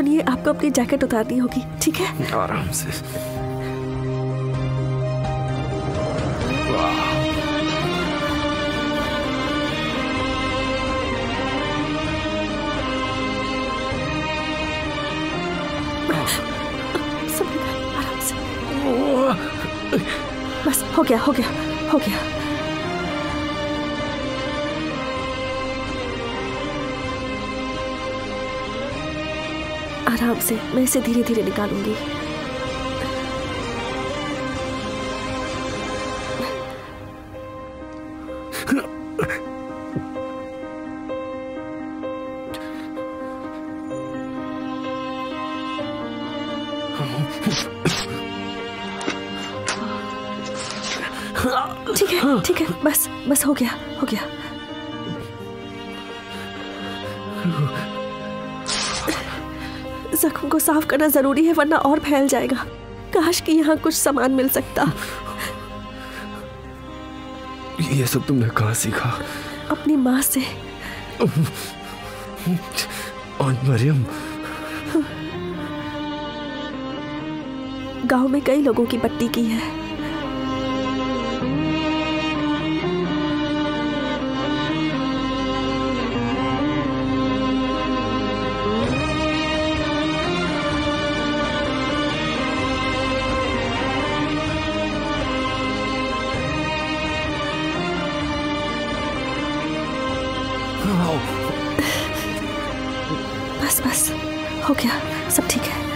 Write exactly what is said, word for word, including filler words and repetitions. सुनिए, आपको अपनी जैकेट उतारनी होगी, ठीक है? आराम से। आराम से। बस हो गया, हो गया, हो गया। आराम से, मैं इसे धीरे धीरे निकालूंगी। ठीक है, ठीक है, बस बस हो गया, हो गया। जख्म को साफ करना जरूरी है, वरना और फैल जाएगा। काश कि यहाँ कुछ सामान मिल सकता। ये सब तुमने कहाँ सीखा? अपनी माँ से। आंट मरियम। गांव में कई लोगों की पट्टी की है। बस बस हो गया, सब ठीक है।